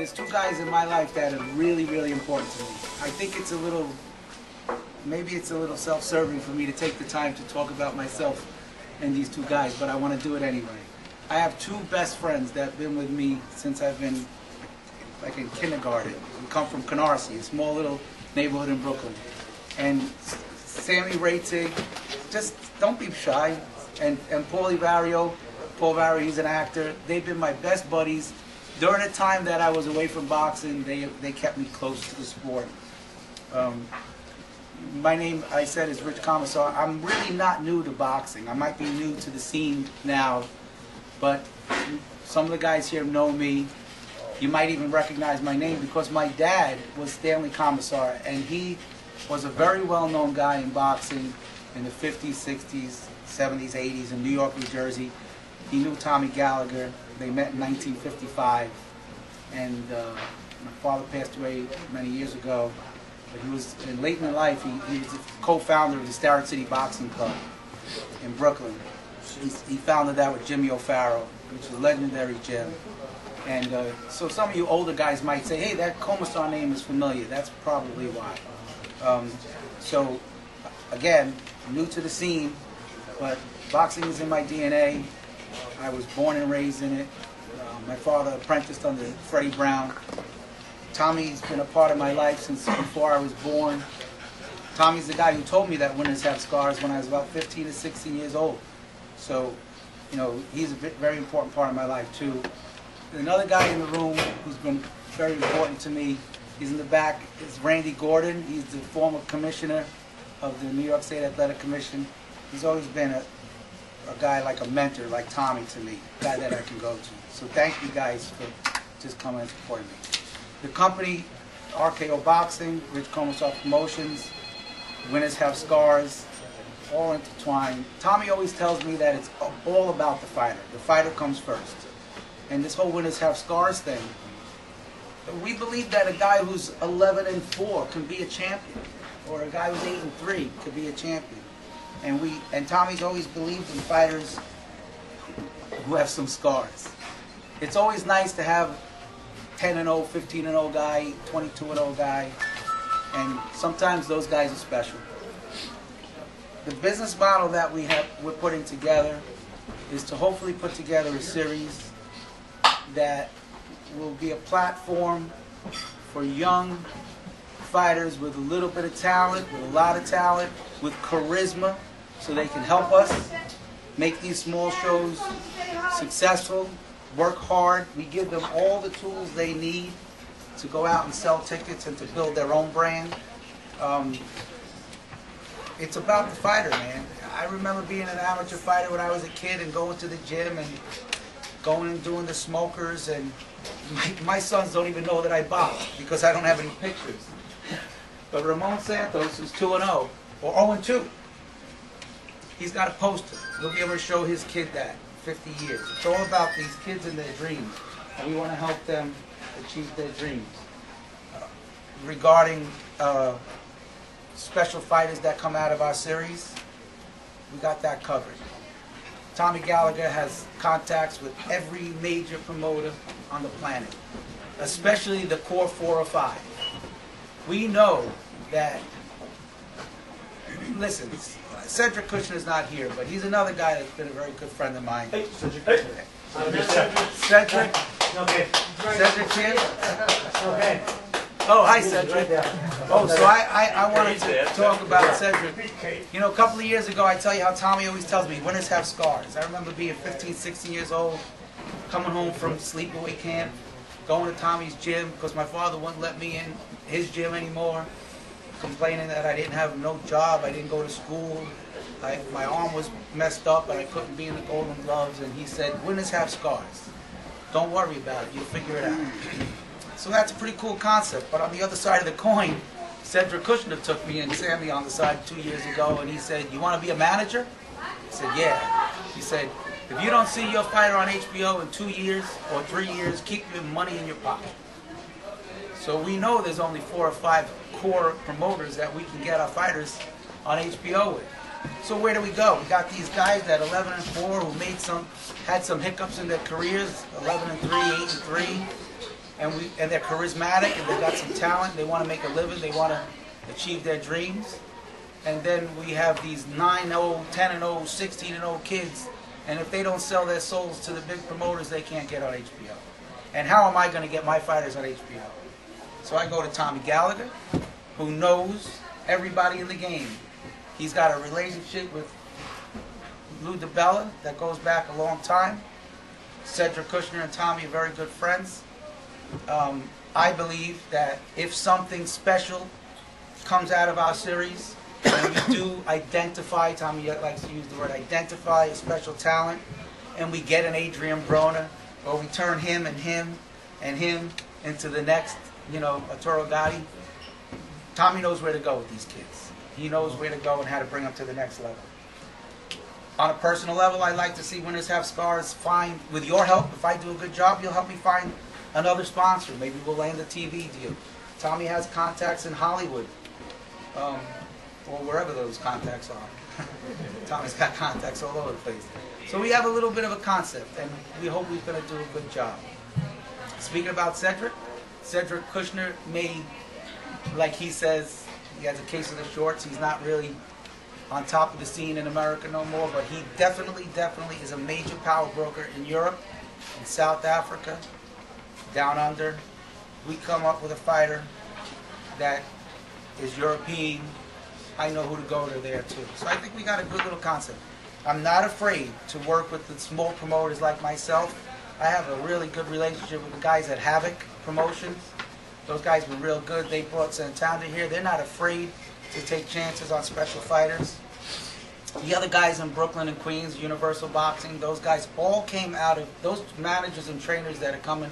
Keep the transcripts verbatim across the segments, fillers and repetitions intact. there's two guys in my life that are really, really important to me. I think it's a little, maybe it's a little self-serving for me to take the time to talk about myself and these two guys, but I want to do it anyway. I have two best friends that have been with me since I've been like in kindergarten. We come from Canarsie, a small little neighborhood in Brooklyn. And Sammy Vario, just don't be shy, and, and Paulie Vario, Paul Vario, he's an actor. They've been my best buddies. During the time that I was away from boxing, they, they kept me close to the sport. Um, my name, I said, is Rich Komissar. I'm really not new to boxing. I might be new to the scene now, but some of the guys here know me. You might even recognize my name because my dad was Stanley Komissar, and he was a very well-known guy in boxing in the fifties, sixties, seventies, eighties in New York, New Jersey. He knew Tommy Gallagher. They met in nineteen fifty-five, and uh, my father passed away many years ago. But he was, and late in life, he, he was the co-founder of the Starrett City Boxing Club in Brooklyn. He, he founded that with Jimmy O'Farrell, which is a legendary gym. And uh, so some of you older guys might say, hey, that Komissar name is familiar. That's probably why. Um, so, again, new to the scene, but boxing is in my D N A. I was born and raised in it. Uh, my father apprenticed under Freddie Brown. Tommy's been a part of my life since before I was born. Tommy's the guy who told me that winners have scars when I was about fifteen to sixteen years old. So, you know, he's a very important part of my life, too. Another guy in the room who's been very important to me, he's in the back, is Randy Gordon. He's the former commissioner of the New York State Athletic Commission. He's always been a, a guy like a mentor, like Tommy to me, a guy that I can go to. So thank you guys for just coming and supporting me. The company, R K O Boxing, Rich Komissar Promotions, Winners Have Scars, all intertwined. Tommy always tells me that it's all about the fighter. The fighter comes first. And this whole Winners Have Scars thing, we believe that a guy who's eleven and four can be a champion, or a guy who's eight and three could be a champion. And we, and Tommy's always believed in fighters who have some scars. It's always nice to have ten and oh, fifteen and oh guy, twenty-two and oh guy, and sometimes those guys are special. The business model that we have, we're putting together, is to hopefully put together a series that will be a platform for young fighters with a little bit of talent, with a lot of talent, with charisma, so they can help us make these small shows successful, work hard. We give them all the tools they need to go out and sell tickets and to build their own brand. Um, it's about the fighter, man. I remember being an amateur fighter when I was a kid and going to the gym and going and doing the smokers, and my, my sons don't even know that I box because I don't have any pictures. But Ramon Santos is two and oh, or oh and two. He's got a poster. We'll be able to show his kid that in fifty years. It's all about these kids and their dreams, and we want to help them achieve their dreams. Uh, regarding uh, special fighters that come out of our series, we got that covered. Tommy Gallagher has contacts with every major promoter on the planet, especially the core four or five. We know that, listen, Cedric Kushner is not here, but he's another guy that's been a very good friend of mine. Hey, Cedric. Hey. Cedric. Okay. Cedric here? Okay. Oh, hi, Cedric. Oh, so I, I, I wanted to talk about Cedric. You know, a couple of years ago, I tell you how Tommy always tells me, winners have scars. I remember being fifteen, sixteen years old, coming home from sleepaway camp, going to Tommy's gym, because my father wouldn't let me in his gym anymore, complaining that I didn't have no job, I didn't go to school, I, my arm was messed up, and I couldn't be in the Golden Gloves, and he said, winners have scars. Don't worry about it, you'll figure it out. So that's a pretty cool concept, but on the other side of the coin, Cedric Kushner took me and Sammy on the side two years ago, and he said, you want to be a manager? I said, yeah. He said, if you don't see your fighter on H B O in two years or three years, keep your money in your pocket. So we know there's only four or five core promoters that we can get our fighters on H B O with. So where do we go? We got these guys that eleven and four who made some, had some hiccups in their careers, eleven and three, eight and three. and we and they're charismatic and they've got some talent. They want to make a living. They want to achieve their dreams. And then we have these nine and oh, ten and oh, sixteen and oh kids, and if they don't sell their souls to the big promoters, they can't get on H B O. And how am I going to get my fighters on H B O? So I go to Tommy Gallagher, who knows everybody in the game. He's got a relationship with Lou DiBella that goes back a long time. Cedric Kushner and Tommy are very good friends. Um, I believe that if something special comes out of our series, and we do identify, Tommy likes to use the word identify, a special talent, and we get an Adrian Broner, or we turn him and him and him into the next, you know, Arturo Gatti, Tommy knows where to go with these kids. He knows where to go and how to bring them to the next level. On a personal level, I like to see winners have scars. Find, with your help, if I do a good job, you'll help me find another sponsor. Maybe we'll land a T V deal. Tommy has contacts in Hollywood. Um, or wherever those contacts are. Tommy's got contacts all over the place. So we have a little bit of a concept, and we hope we're going to do a good job. Speaking about Cedric, Cedric Kushner may, like he says, he has a case of the shorts. He's not really on top of the scene in America no more, but he definitely, definitely is a major power broker in Europe, in South Africa, down under. We come up with a fighter that is European, I know who to go to there too. So I think we got a good little concept. I'm not afraid to work with the small promoters like myself. I have a really good relationship with the guys at Havoc Promotions. Those guys were real good. They brought Santander here. They're not afraid to take chances on special fighters. The other guys in Brooklyn and Queens, Universal Boxing, those guys all came out of, those managers and trainers that are coming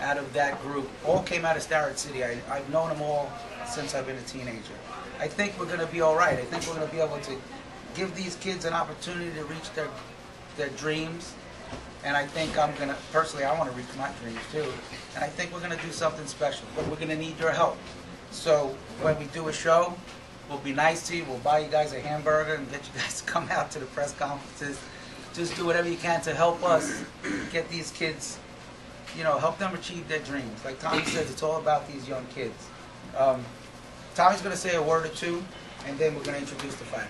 out of that group, all came out of Starrett City. I, I've known them all since I've been a teenager. I think we're going to be all right. I think we're going to be able to give these kids an opportunity to reach their their dreams. And I think I'm going to, personally, I want to reach my dreams too. And I think we're going to do something special. But we're going to need your help. So when we do a show, we'll be nice to you. We'll buy you guys a hamburger and get you guys to come out to the press conferences. Just do whatever you can to help us get these kids, you know, help them achieve their dreams. Like Tommy says, it's all about these young kids. Um, Tommy's going to say a word or two, and then we're going to introduce the fighters.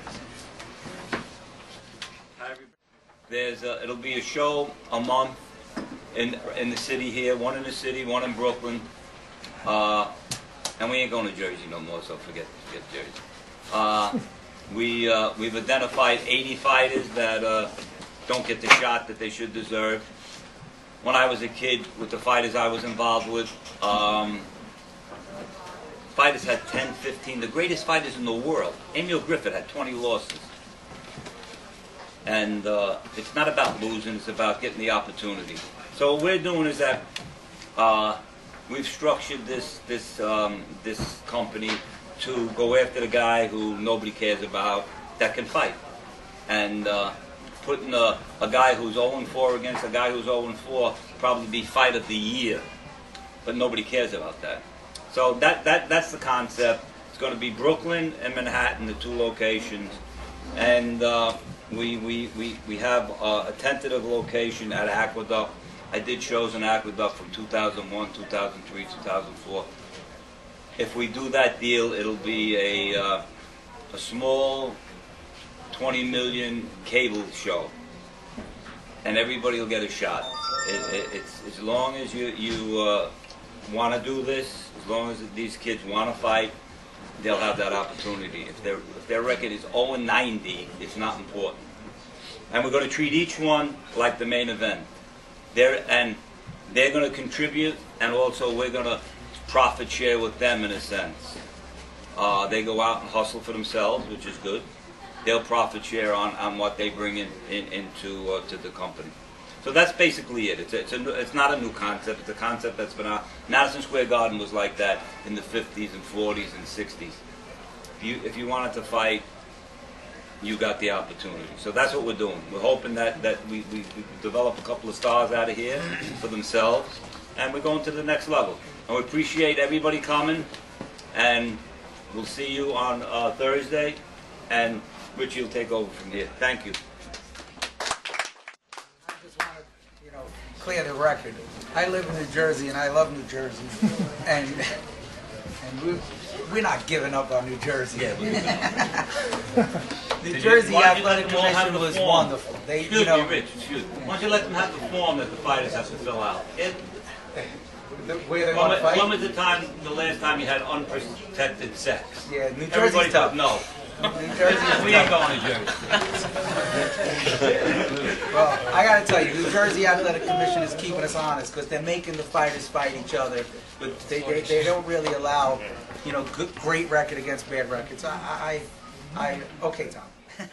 Hi, everybody. There's a, it'll be a show a month in in the city here, one in the city, one in Brooklyn, uh, and we ain't going to Jersey no more, so forget forget Jersey. Uh, we uh, we've identified eighty fighters that uh, don't get the shot that they should deserve. When I was a kid, with the fighters I was involved with. Um, Fighters had ten, fifteen, the greatest fighters in the world. Emil Griffith had twenty losses. And uh, it's not about losing, it's about getting the opportunity. So what we're doing is that uh, we've structured this, this, um, this company to go after the guy who nobody cares about that can fight. And uh, putting a, a guy who's oh and four against a guy who's oh and four probably be fight of the year. But nobody cares about that. So that, that, that's the concept. It's going to be Brooklyn and Manhattan, the two locations. And uh, we, we, we, we have uh, a tentative location at Aqueduct. I did shows in Aqueduct from two thousand one, two thousand three, two thousand four. If we do that deal, it'll be a, uh, a small twenty million cable show. And everybody will get a shot. It, it, it's, as long as you, you uh, want to do this, as long as these kids want to fight, they'll have that opportunity. If, if their record is oh and ninety, it's not important. And we're going to treat each one like the main event. They're, and they're going to contribute, and also we're going to profit share with them in a sense. Uh, they go out and hustle for themselves, which is good. They'll profit share on, on what they bring in, in, into uh, to the company. So that's basically it. It's, a, it's, a, it's not a new concept. It's a concept that's been out. Madison Square Garden was like that in the fifties and forties and sixties. If you, if you wanted to fight, you got the opportunity. So that's what we're doing. We're hoping that, that we, we, we develop a couple of stars out of here for themselves, and we're going to the next level. And we appreciate everybody coming, and we'll see you on uh, Thursday, and Rich, you'll take over from here. Thank you. clear the record. I live in New Jersey, and I love New Jersey, and and we we're not giving up on New Jersey. Yeah, New Did Jersey you, Athletic Commission was form? wonderful. They excuse you know, me, Rich. Excuse me. Why don't you let them have the form that the fighters have to fill out? It, the, where they want to fight? When was the time, the last time you had unprotected sex? Yeah, New Jersey's Everybody tough. No. New Jersey, we ain't going to Jersey. Well, I got to tell you, New Jersey Athletic Commission is keeping us honest because they're making the fighters fight each other, but they, they, they don't really allow, you know, good, great record against bad records. I, I, I okay, Tom.